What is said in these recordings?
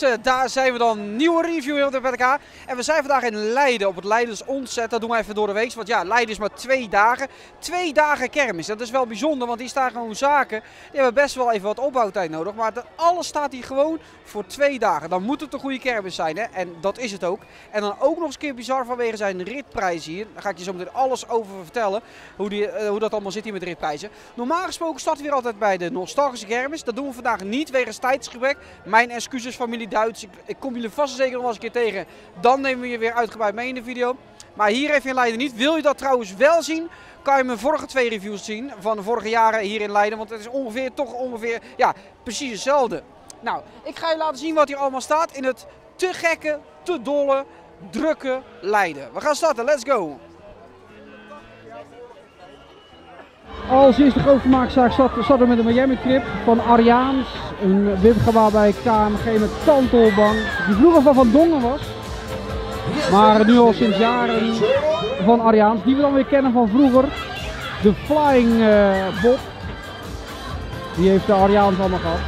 mensen, daar zijn we dan. Nieuwe review heel erg bij elkaar. En we zijn vandaag in Leiden op het Leidens Ontzet. Dat doen we even door de week. Want ja, Leiden is maar 2 dagen. 2 dagen kermis. Dat is wel bijzonder, want hier staan gewoon zaken. Die hebben best wel even wat opbouwtijd nodig. Maar alles staat hier gewoon voor 2 dagen. Dan moet het een goede kermis zijn. Hè? En dat is het ook. En dan ook nog eens een keer bizar vanwege zijn ritprijs hier. Daar ga ik je zo meteen alles over vertellen. Hoe dat allemaal zit hier met ritprijzen. Normaal gesproken starten we weer altijd bij de nostalgische kermis. Dat doen we vandaag niet wegens tijdsgebrek. Mijn excuses, familie Duits. Ik kom jullie vast en zeker nog wel eens een keer tegen. Dan nemen we je weer uitgebreid mee in de video. Maar hier even in Leiden niet. Wil je dat trouwens wel zien? Kan je mijn vorige 2 reviews zien van de vorige jaren hier in Leiden. Want het is ongeveer, ja, precies hetzelfde. Nou, ik ga je laten zien wat hier allemaal staat in het te gekke, te dolle, drukke Leiden. We gaan starten, let's go! Als eerste groot vermaakzaak starten we met een Miami Trip van Ariaans. Een wipgebaar bij KMG met Tantolbank. Die vroeger van Dongen was. Maar nu al sinds jaren van Ariaans. Die we dan weer kennen van vroeger. De Flying Bob. Die heeft de Ariaans allemaal gehad.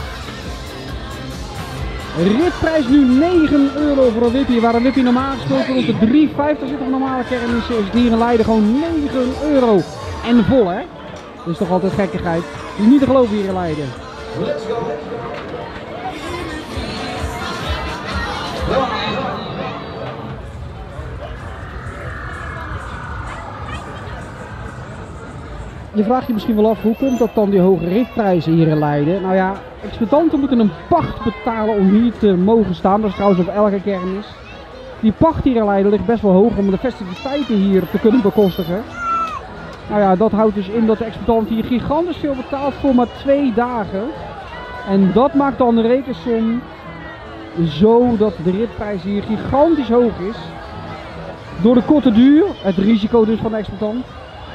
Ritprijs nu 9 euro voor een wippie. Waar een wippie normaal gesproken rond de 3,50 zit op normale kermis. Is het hier in Leiden gewoon 9 euro. En vol, hè? Dat is toch altijd gekkigheid. Die is niet te geloven hier in Leiden. Let's go. Je vraagt je misschien wel af, hoe komt dat dan die hoge ritprijzen hier in Leiden? Nou ja, exploitanten moeten een pacht betalen om hier te mogen staan. Dat is trouwens op elke kermis. Die pacht hier in Leiden ligt best wel hoog om de festiviteiten hier te kunnen bekostigen. Nou ja, dat houdt dus in dat de exploitant hier gigantisch veel betaalt voor maar 2 dagen. En dat maakt dan de rekensom zo dat de ritprijs hier gigantisch hoog is. Door de korte duur, het risico dus van de exploitant.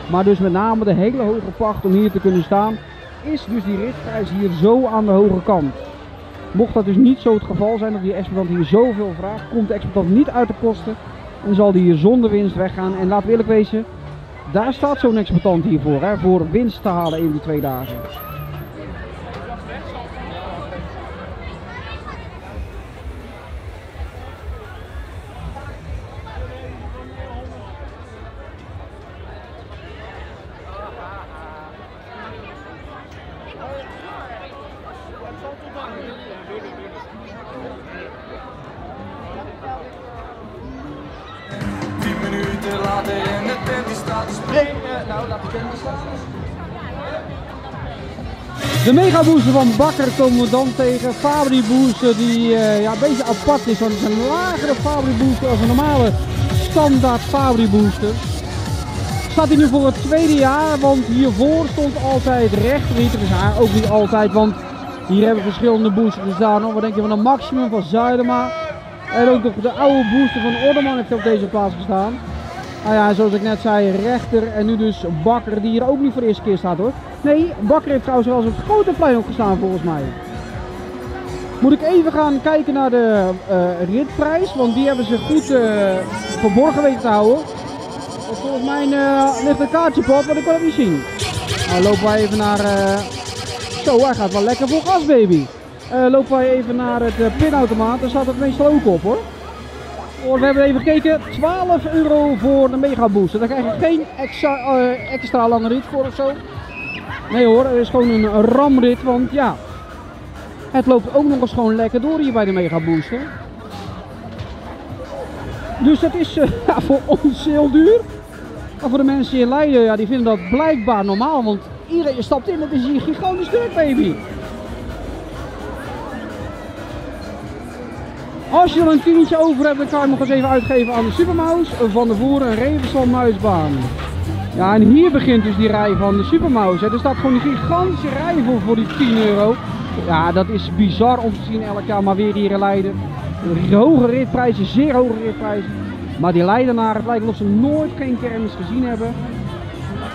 Maar dus met name de hele hoge pacht om hier te kunnen staan, is dus die ritprijs hier zo aan de hoge kant. Mocht dat dus niet zo het geval zijn dat die exploitant hier zoveel vraagt, komt de exploitant niet uit de kosten en zal die hier zonder winst weggaan. En laten we eerlijk wezen, daar staat zo'n exploitant hier voor, hè, voor winst te halen in die 2 dagen. De Mega Booster van Bakker komen we dan tegen. Fabri Booster die ja, een beetje apart is, want het is een lagere Fabri Booster als een normale standaard Fabri Booster. Staat hij nu voor het 2e jaar, want hiervoor stond altijd recht. Niet, dus haar ook niet altijd, want hier hebben verschillende boosters gestaan. Wat denk je van een maximum van Zuidema? En ook de oude booster van Orderman heeft op deze plaats gestaan. Nou ja, zoals ik net zei, rechter en nu dus Bakker, die hier ook niet voor de eerste keer staat hoor. Nee, Bakker heeft trouwens wel eens op het grote plein ook gestaan volgens mij. Moet ik even gaan kijken naar de ritprijs, want die hebben ze goed verborgen weten te houden. Dus volgens mij ligt een kaartje plat, maar ik kan het niet zien. Nou, lopen wij even naar... Zo, hij gaat wel lekker vol gas, baby. Lopen wij even naar het pinautomaat, daar staat het meestal ook op hoor. We hebben even gekeken, 12 euro voor de Mega Booster. Daar krijg je geen extra lange rit voor ofzo. Nee hoor, het is gewoon een ramrit, want ja, het loopt ook nog eens gewoon lekker door hier bij de Mega Booster. Dus dat is ja, voor ons heel duur. Maar voor de mensen in Leiden, ja, die vinden dat blijkbaar normaal, want iedereen stapt in, dat is hier gigantisch druk, baby. Als je er een tientje over hebt, dan kan je hem nog eens even uitgeven aan de Supermouse. Van de voren een Revensal muisbaan. Ja, en hier begint dus die rij van de Supermouse. Er staat gewoon een gigantische rij voor die 10 euro. Ja, dat is bizar om te zien elk jaar, maar weer hier in Leiden. Hoge ritprijzen, zeer hoge ritprijzen. Maar die Leidenaren, het lijkt alsof ze nooit geen kermis gezien hebben.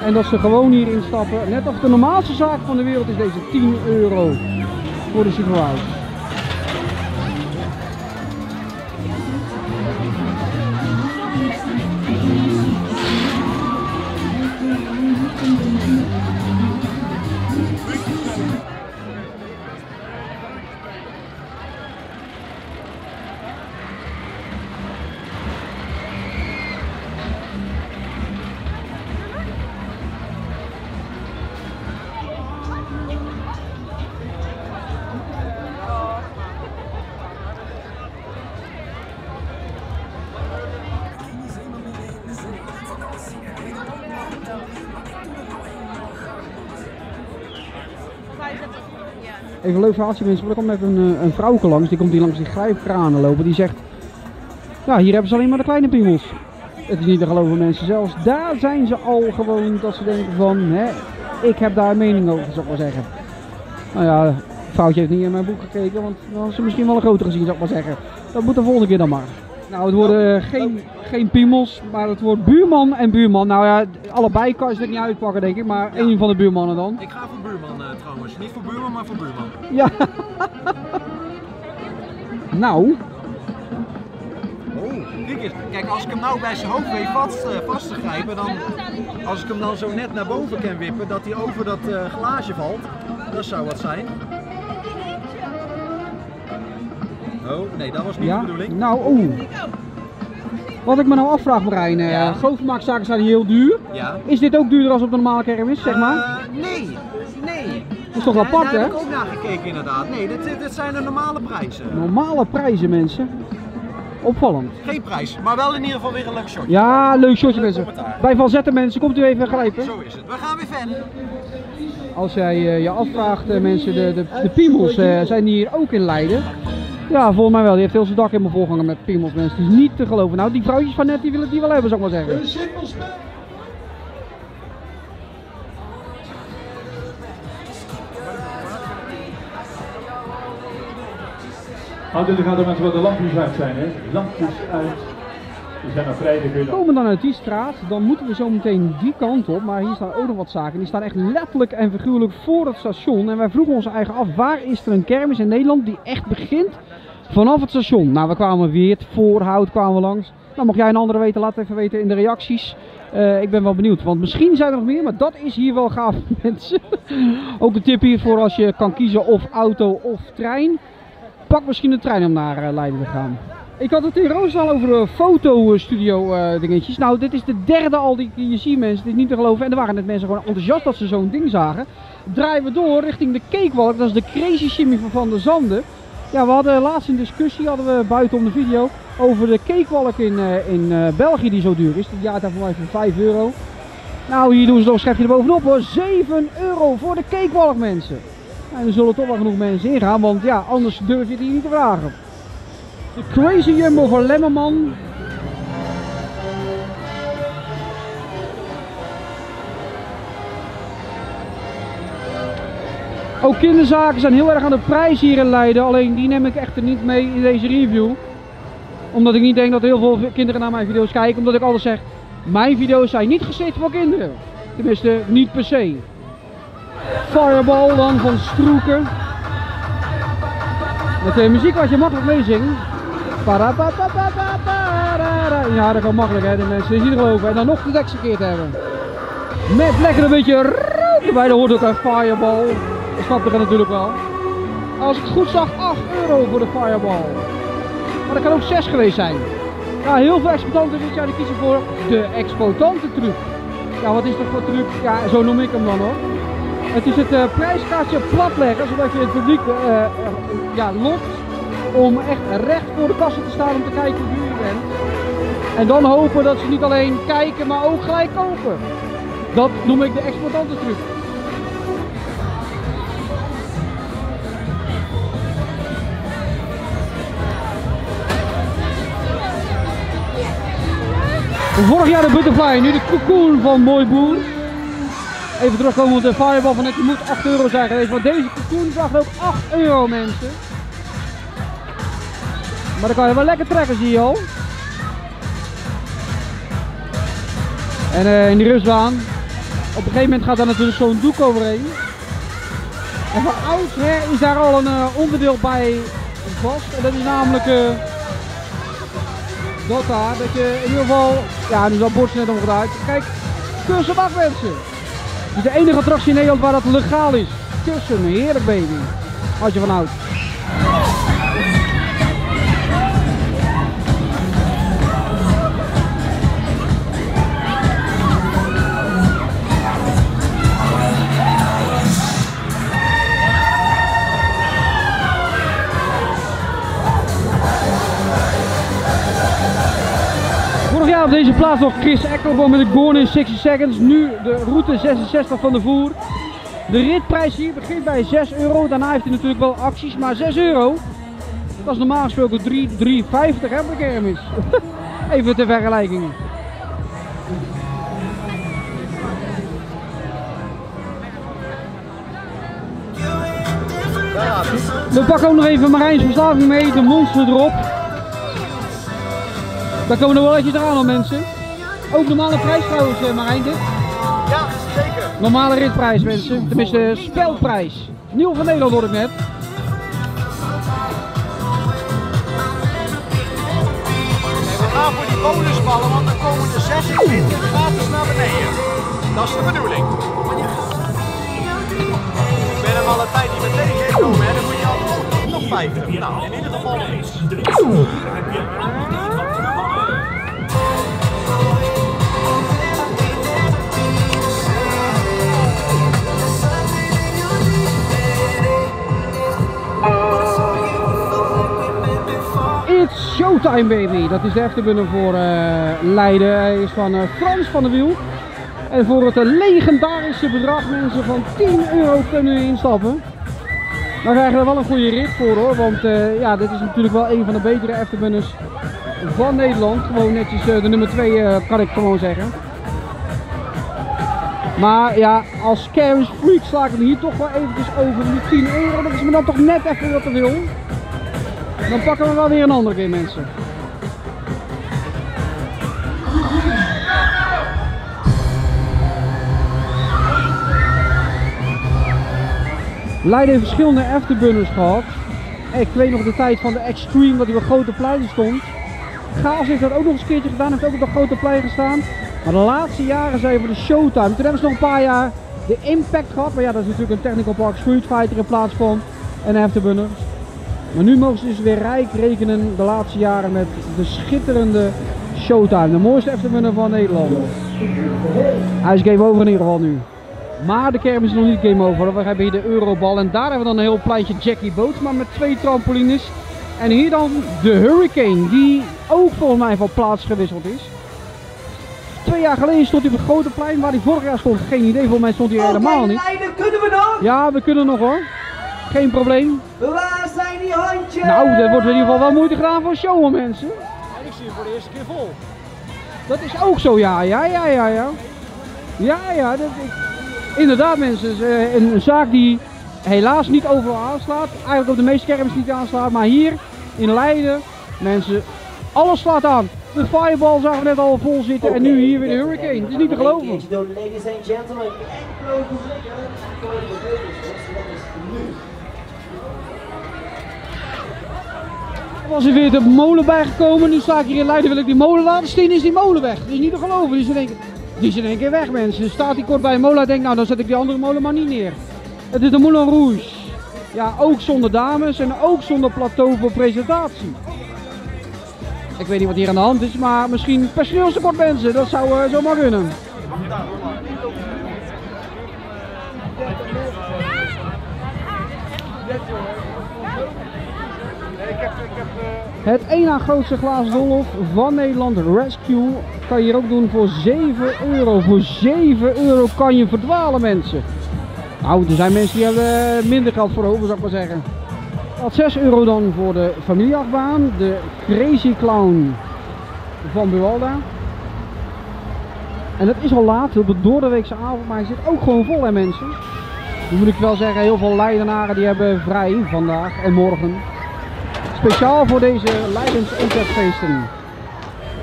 En dat ze gewoon hier instappen. Net als de normaalste zaak van de wereld is deze 10 euro voor de Supermouse. Even een leuk verhaaltje mensen, want er komt even een vrouwke langs, die komt hier langs die grijpkranen lopen, die zegt, ja hier hebben ze alleen maar de kleine piemels. Het is niet te geloven mensen, zelfs daar zijn ze al gewoon dat ze denken van, hè, ik heb daar een mening over, zou ik maar zeggen. Nou ja, foutje heeft niet in mijn boek gekeken, want dan hadden ze misschien wel een groter gezien, zou ik maar zeggen. Dat moet de volgende keer dan maar. Nou, het worden geen piemels, maar het wordt buurman en buurman. Nou ja, allebei kan je het niet uitpakken denk ik, maar één van de buurmannen dan. Ik ga voor buurman trouwens. Niet voor buurman, maar voor buurman. Ja. Nou. Oh, kijk eens. Kijk, als ik hem nou bij zijn hoofd weet vast te grijpen, dan... Als ik hem dan zo net naar boven kan wippen, dat hij over dat glaasje valt. Dat zou wat zijn. Oh, nee, dat was niet de bedoeling. Nou, wat ik me nou afvraag, Marijn, grootvermaakzaken zijn heel duur. Ja. Is dit ook duurder als op de normale kermis, zeg maar? Nee. Dat is toch apart, hè? Daar heb ik ook naar gekeken, inderdaad. Nee, dit zijn de normale prijzen. Normale prijzen, mensen. Opvallend. Geen prijs, maar wel in ieder geval weer een leuk shotje. Ja, leuk shotje, mensen. Bij Van Zetten, mensen, komt u even grijpen. Zo is het. We gaan weer verder. Als jij je afvraagt, mensen, de piemels zijn hier ook in Leiden. Ja, volgens mij wel. Die heeft heel zijn dak helemaal volgehangen met piemels, mensen. Het is niet te geloven. Nou, die vrouwtjes van net, die willen het niet wel hebben, zou ik maar zeggen. Houd in de gaten mensen wat de lampjes uit zijn, hè. Lampjes uit. Die zijn al vrijdag weer. We komen dan uit die straat, dan moeten we zo meteen die kant op. Maar hier staan ook nog wat zaken. Die staan echt letterlijk en figuurlijk voor het station. En wij vroegen ons eigen af, waar is er een kermis in Nederland die echt begint vanaf het station? Nou, we kwamen weer het Voorhout kwamen we langs. Nou, mocht jij een andere weten, laat het even weten in de reacties. Ik ben wel benieuwd, want misschien zijn er nog meer, maar dat is hier wel gaaf, mensen. Ook een tip hiervoor als je kan kiezen of auto of trein. Pak misschien de trein om naar Leiden te gaan. Ik had het in Roosendaal over fotostudio dingetjes. Nou, dit is de derde al die je ziet mensen, dit is niet te geloven. En er waren net mensen gewoon enthousiast dat ze zo'n ding zagen. Draaien we door richting de cakewalk, dat is de crazy shimmy van Van der Zanden. Ja, we hadden laatst een discussie, hadden we buiten om de video, over de cakewalk in België die zo duur is. Die jaartaal voor mij van €5. Nou, hier doen ze nog een schepje erbovenop hoor. €7 voor de cakewalk mensen. En er zullen toch wel genoeg mensen ingaan, want ja, anders durf je het hier niet te vragen. De Crazy Jumbo van Lemmerman. Ook kinderzaken zijn heel erg aan de prijs hier in Leiden, alleen die neem ik echter niet mee in deze review. Omdat ik niet denk dat heel veel kinderen naar mijn video's kijken, omdat ik altijd zeg, mijn video's zijn niet geschikt voor kinderen. Tenminste, niet per se. Fire Ball dan van Stroeken. Dat is muziek wat je makkelijk meezingt. Ja, dat kan makkelijk hè, de mensen. Dat is niet geloven. En dan nog de tekst verkeerd hebben. Met lekker een beetje rook erbij. Dan hoort ook een Fireball. Dat snap ik natuurlijk wel. Als ik het goed zag, €8 voor de Fireball. Maar dat kan ook 6 geweest zijn. Ja, heel veel exploitanten dit jaar die kiezen voor de exploitantentruc. Ja, wat is dat voor truc? Ja, zo noem ik hem dan hoor. Het is het prijskaartje platleggen, zodat je het publiek lokt om echt recht voor de kassen te staan om te kijken hoe duur je bent. En dan hopen dat ze niet alleen kijken, maar ook gelijk kopen. Dat noem ik de exploitantentruc. Vorig jaar de Butterfly, nu de Cocoon van Mooi Boer. Even terugkomen op de Fireball van net, die moet €8 zijn geweest, want deze Cocoon vraagt ook €8 mensen. Maar dan kan je wel lekker trekken zie je al. En in die rustbaan, op een gegeven moment gaat daar natuurlijk zo'n doek overheen. En van oudsher is daar al een onderdeel bij vast en dat is namelijk dat daar, dat je in ieder geval, ja nu is dat bordje net omgedraaid. Kijk, kussen af mensen. Het is de enige attractie in Nederland waar dat legaal is. Kussen, heerlijk baby. Als je van houdt. Vorig jaar op deze plaats nog Chris Eckelboer met de Gone in 60 Seconds. Nu de route 66 van de voer. De ritprijs hier begint bij €6. Daarna heeft hij natuurlijk wel acties, maar €6. Dat is normaal gesproken 3,50 hè, op de kermis. Even ter vergelijking. We pakken ook nog even Marijn's verslaving mee, de monster erop. Daar komen er wel eventjes aan al mensen. Ook normale prijs trouwens Marijn dit. Ja, zeker. Normale ritprijs mensen, tenminste spelprijs. Nieuw van Nederland hoor ik net. Gaan voor die bonusballen, want dan komen de 26 gratis naar beneden. Dat is de bedoeling. Ik ben hem alle tijd niet meer tegengekomen, hè. Dan moet je altijd nog 50. Nou, in ieder geval niks. It's Showtime baby, dat is de Afterburner voor Leiden. Hij is van Frans van der Wiel. En voor het legendarische bedrag mensen van €10 kunnen we instappen. Daar krijgen we wel een goede rit voor hoor, want ja, dit is natuurlijk wel een van de betere Afterburners van Nederland. Gewoon netjes de nummer 2 kan ik gewoon zeggen. Maar ja, als kermis freak sla ik hem hier toch wel eventjes over die €10. Dat is me dan toch net even wat te veel. Dan pakken we wel weer een andere keer mensen. Leiden heeft verschillende Afterburners gehad. Ik weet nog de tijd van de Extreme dat hij op grote pleinen stond. Gaas heeft dat ook nog eens een keertje gedaan, heeft ook op dat grote plein gestaan. Maar de laatste jaren zijn voor de Showtime. Toen hebben ze nog een paar jaar de Impact gehad. Maar ja, dat is natuurlijk een technical park, Street Fighter in plaats van een Afterburner. Maar nu mogen ze dus weer rijk rekenen de laatste jaren met de schitterende Showtime. De mooiste Afterburner van Nederland. Hij is game over in ieder geval nu. Maar de kermis is nog niet game over. We hebben hier de Eurobal en daar hebben we dan een heel pleintje Jackie Boots, maar met 2 trampolines. En hier dan de Hurricane, die ook volgens mij van plaats gewisseld is. 2 jaar geleden stond hij op het grote plein waar hij vorig jaar stond. Geen idee, volgens mij stond hij helemaal niet. Leiden, kunnen we nog? Ja, we kunnen nog hoor. Geen probleem. Waar zijn die handjes? Nou, dat wordt in ieder geval wel moeite gedaan voor showen mensen. En ik zie hem voor de eerste keer vol. Dat is ook zo, ja. Ja, dat inderdaad mensen, een zaak die helaas niet overal aanslaat. Eigenlijk op de meeste kermis niet aanslaat, maar hier in Leiden, mensen, alles slaat aan. De Fire Ball zagen we net al vol zitten en nu hier weer de Hurricane. Het is niet te geloven. Er was er weer de molen bijgekomen, nu sta ik hier in Leiden, wil ik die molen laten zien, is die molen weg. Dat is niet te geloven. Die zijn in één keer weg mensen. Staat hij kort bij een molen, denkt nou dan zet ik die andere molen maar niet neer. Het is de Moulin Rouge. Ja, ook zonder dames en ook zonder plateau voor presentatie. Ik weet niet wat hier aan de hand is, maar misschien personeelstekort mensen. Dat zou zomaar kunnen. Het één na grootste glazen doolhof van Nederland, Rescue, kan je hier ook doen voor €7. Voor €7 kan je verdwalen mensen. Nou, er zijn mensen die hebben minder geld voor over, zou ik maar zeggen. Had €6 dan voor de familieachtbaan, de Crazy Clown van Buwalda. En dat is al laat, op de doordeweekse avond, maar hij zit ook gewoon vol hè mensen. Nu moet ik wel zeggen, heel veel Leidenaren die hebben vrij vandaag en morgen. Speciaal voor deze Leidens Ontzet.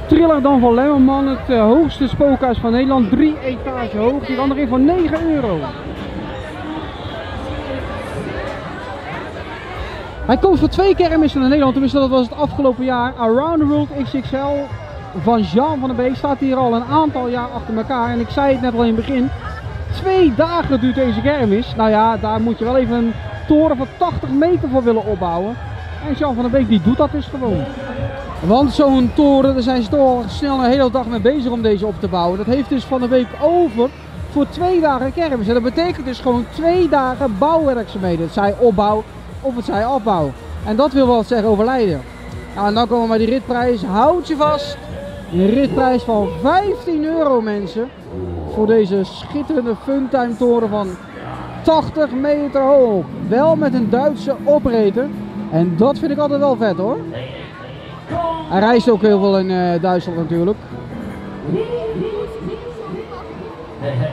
Triller dan van Lemmerman, het hoogste spookhuis van Nederland, 3 etages hoog. Die kan erin voor €9. Hij komt voor 2 kermissen in Nederland, tenminste dat was het afgelopen jaar. Around the World XXL van Jean van den Beek staat hier al een aantal jaar achter elkaar. En ik zei het net al in het begin, 2 dagen duurt deze kermis. Nou ja, daar moet je wel even een toren van 80 meter voor willen opbouwen. En Jean van der Beek die doet dat dus gewoon. Want zo'n toren, daar zijn ze toch al snel een hele dag mee bezig om deze op te bouwen. Dat heeft dus Van der Beek over voor 2 dagen kermis. En dat betekent dus gewoon 2 dagen bouwwerkzaamheden. Het zij opbouw of het zij afbouw. En dat wil wel zeggen over Leiden. Nou, en dan komen we bij die ritprijs. Houd je vast. Een ritprijs van €15 mensen voor deze schitterende funtime toren van 80 meter hoog. Wel met een Duitse operator en dat vind ik altijd wel vet hoor. Hij reist ook heel veel in Duitsland natuurlijk.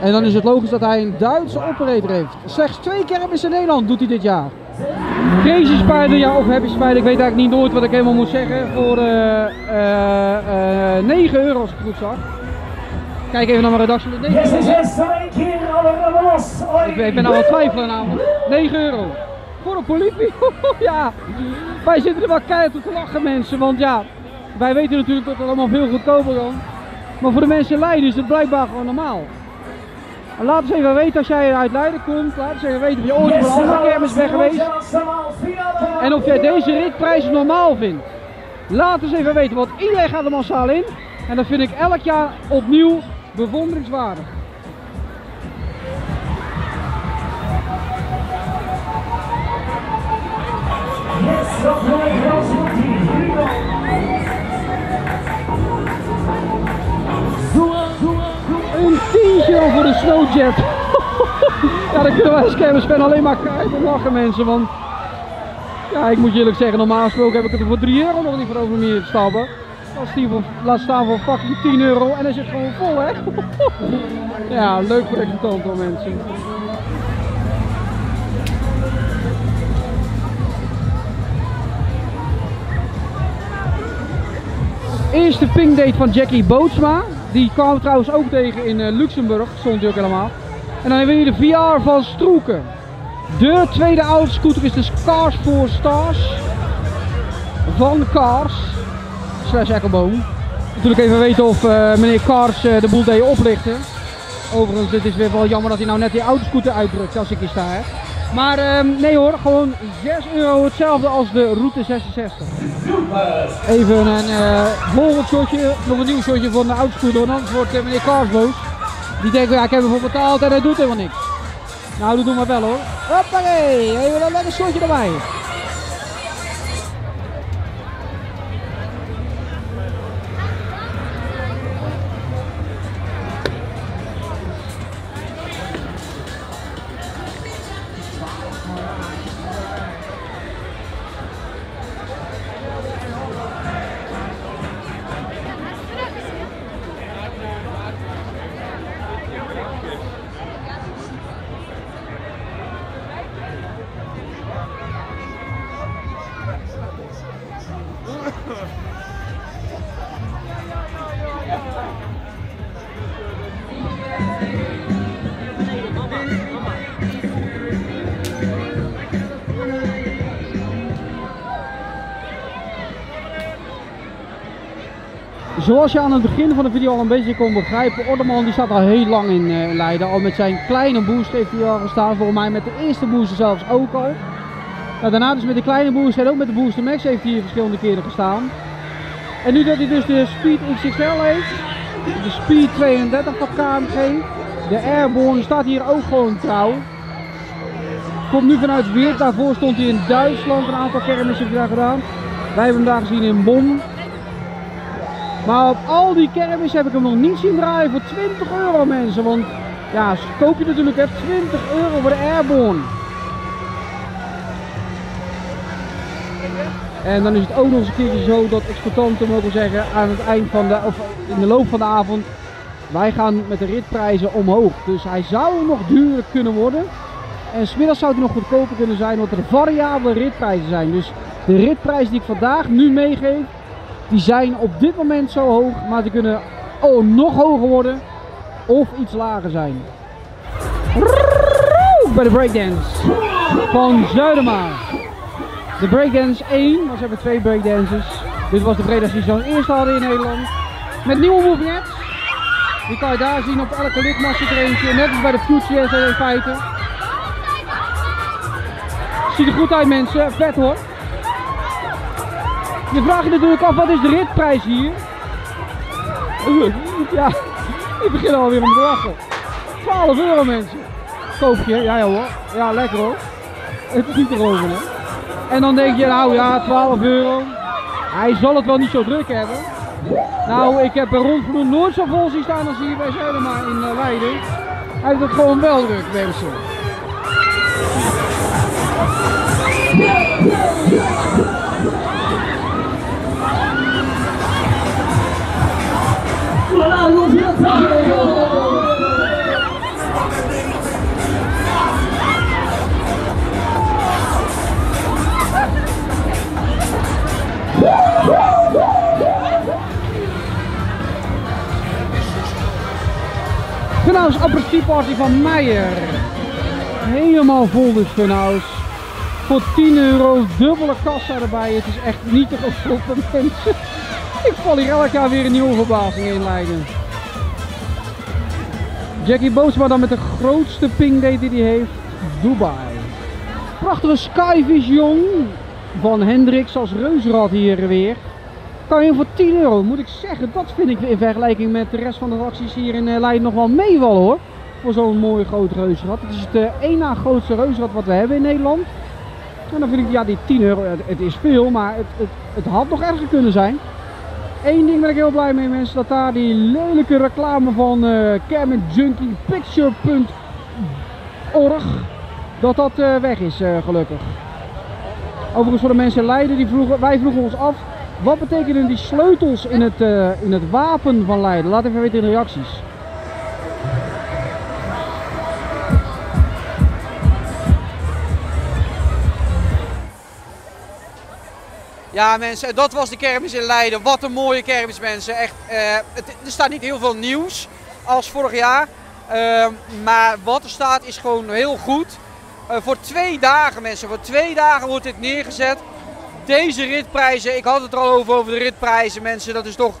En dan is het logisch dat hij een Duitse operator heeft. Slechts 2 keer hebben ze in Nederland, doet hij dit jaar. Crazy Spider, ja, of Happy Spider, ik weet eigenlijk niet nooit wat ik helemaal moet zeggen. Voor €9 als ik het goed zag. Kijk even naar mijn redactie. Ik ben nou aan het twijfelen namelijk. €9. Voor een politie. Ja. Wij zitten er wel keihard op te lachen mensen, want ja, wij weten natuurlijk dat het allemaal veel goedkoper kan. Maar voor de mensen in Leiden is het blijkbaar gewoon normaal. En laat eens even weten als jij uit Leiden komt, laat eens even weten of je ooit op een andere kermis bent geweest. En of jij deze ritprijzen normaal vindt. Laat eens even weten, want iedereen gaat er massaal in. En dat vind ik elk jaar opnieuw bewonderingswaardig. Een €10 voor de snowjet. Ja, daar kunnen wij als kermisfan alleen maar kijken en lachen mensen. Want ja, ik moet je eerlijk zeggen, normaal gesproken heb ik het er voor €3 nog niet voor over meer te stappen. Laat staan voor fucking €10 en hij zit gewoon vol hè. Ja, leuk voor de kant hoor mensen. Eerste pingdate van Jackie Bootsma. Die kwamen we trouwens ook tegen in Luxemburg, stond hij ook helemaal. En dan hebben we hier de VR van Stroeken. De tweede oude scooter is dus Cars for Stars. Van Cars. Slash Eckelboom. Natuurlijk even weten of meneer Cars de boel deed oplichten. Overigens, het is weer wel jammer dat hij nou net die oude scooter uitdrukt als ik hier sta. Hè. Maar nee hoor, gewoon €6 hetzelfde als de Route 66. Even een volgend shotje, nog een nieuw shotje voor de oudscooter, want anders wordt meneer Karsloos. Die denkt, ja, ik heb ervoor betaald en hij doet helemaal niks. Nou, doe maar wel hoor. Hoppakee, even een lekker shotje erbij. Zoals je aan het begin van de video al een beetje kon begrijpen, Orderman die staat al heel lang in Leiden. Al met zijn kleine booster heeft hij al gestaan, volgens mij met de eerste booster zelfs ook al. Nou, daarna dus met de kleine booster en ook met de booster max heeft hij hier verschillende keren gestaan. En nu dat hij dus de Speed XXL heeft, de Speed 32 van KMG, de Airborne staat hier ook gewoon trouw. Komt nu vanuit Weert, daarvoor stond hij in Duitsland, een aantal kermissen heeft hij daar gedaan. Wij hebben hem daar gezien in Bonn. Maar op al die kermis heb ik hem nog niet zien draaien voor €20 mensen, want ja, koop je natuurlijk echt €20 voor de Airborne. En dan is het ook nog eens een keertje zo dat exploitanten mogen zeggen aan het eind van de, of in de loop van de avond, wij gaan met de ritprijzen omhoog. Dus hij zou nog duurder kunnen worden en 's middags zou het nog goedkoper kunnen zijn, want er variabele ritprijzen zijn. Dus de ritprijs die ik vandaag nu meegeef, die zijn op dit moment zo hoog, maar die kunnen nog hoger worden of iets lager zijn. Bij de breakdance van Zuidema. De breakdance 1, want ze hebben 2 breakdances. Dit was de breakdance die ze als eerste hadden in Nederland. Met nieuwe movenettes. Die kan je daar zien op elke lidmast er eentje. Net als bij de Futures in feite. Ziet er goed uit mensen, vet hoor. Je vraagt je natuurlijk af, wat is de ritprijs hier? Ja, ik begin alweer om te lachen. €12 mensen. Koopje, ja hoor. Ja, lekker hoor. Het is niet erover hè. En dan denk je, nou ja, €12. Hij zal het wel niet zo druk hebben. Nou, ik heb rondvloer nooit zo vol zien staan als hier bij Zuidema in Leiden. Hij heeft het gewoon wel druk, mensen. Funhouse Appreciatie Party van Meijer. Helemaal vol dus Funhouse. Voor €10 dubbele kassa erbij. Het is echt niet te verstoppen, mensen. Ik val hier elk jaar weer een nieuwe verbazing in Leiden. Jackie Boots, maar dan met de grootste pingdate die hij heeft. Dubai. Prachtige Skyvision van Hendrix als reusrad hier weer. Kan je voor €10, moet ik zeggen. Dat vind ik in vergelijking met de rest van de acties hier in Leiden nog wel meevallen hoor. Voor zo'n mooi groot reusrad. Het is het één na grootste reusrad wat we hebben in Nederland. En dan vind ik, ja, die €10, het is veel, maar het had nog erger kunnen zijn. Eén ding ben ik heel blij mee, mensen, dat daar die lelijke reclame van Cam Junkie Picture.org, dat weg is, gelukkig. Overigens voor de mensen in Leiden, wij vroegen ons af, wat betekenen die sleutels in het wapen van Leiden? Laat even weten in de reacties. Ja mensen, dat was de kermis in Leiden. Wat een mooie kermis mensen. Echt, er staat niet heel veel nieuws als vorig jaar. Maar wat er staat is gewoon heel goed. Voor 2 dagen mensen, voor 2 dagen wordt dit neergezet. Deze ritprijzen, ik had het er al over de ritprijzen mensen. Dat is toch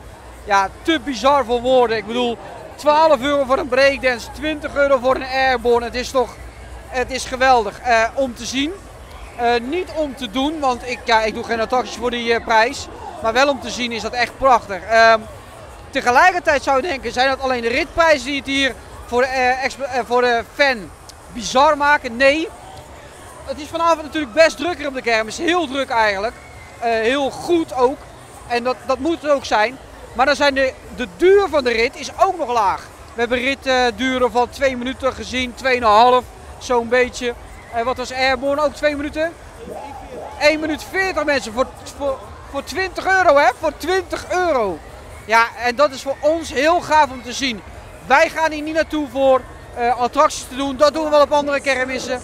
ja, te bizar voor woorden. Ik bedoel, €12 voor een breakdance, €20 voor een airborne. Het is toch, het is geweldig om te zien. Niet om te doen, want ik doe geen attracties voor die prijs. Maar wel om te zien is dat echt prachtig. Tegelijkertijd zou je denken, zijn dat alleen de ritprijzen die het hier voor de fan bizar maken? Nee. Het is vanavond natuurlijk best drukker op de kermis. Heel druk eigenlijk. Heel goed ook. En dat moet het ook zijn. Maar dan zijn de duur van de rit is ook nog laag. We hebben ritduren van 2 minuten gezien, 2,5 zo'n beetje. Wat was Airborne ook? 2 minuten? 1 minuut 40 mensen voor €20 hè? Voor €20. Ja, en dat is voor ons heel gaaf om te zien. Wij gaan hier niet naartoe voor attracties te doen. Dat doen we wel op andere kermissen.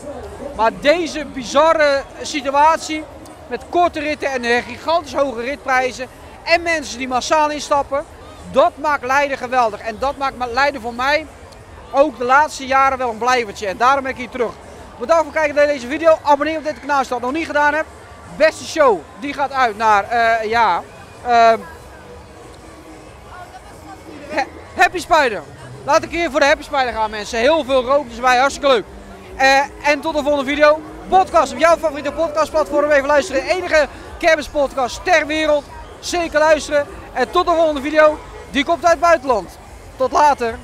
Maar deze bizarre situatie met korte ritten en gigantisch hoge ritprijzen. En mensen die massaal instappen. Dat maakt Leiden geweldig. En dat maakt Leiden voor mij ook de laatste jaren wel een blijvertje. En daarom ben ik hier terug. Bedankt voor het kijken naar deze video. Abonneer op dit kanaal als je dat nog niet gedaan hebt. Beste show, die gaat uit naar, Happy Spider. Laat ik hier voor de Happy Spider gaan mensen. Heel veel rook, dus wij hartstikke leuk. En tot de volgende video. Podcast op jouw favoriete podcastplatform. Even luisteren. De enige kermispodcast ter wereld. Zeker luisteren. En tot de volgende video. Die komt uit het buitenland. Tot later.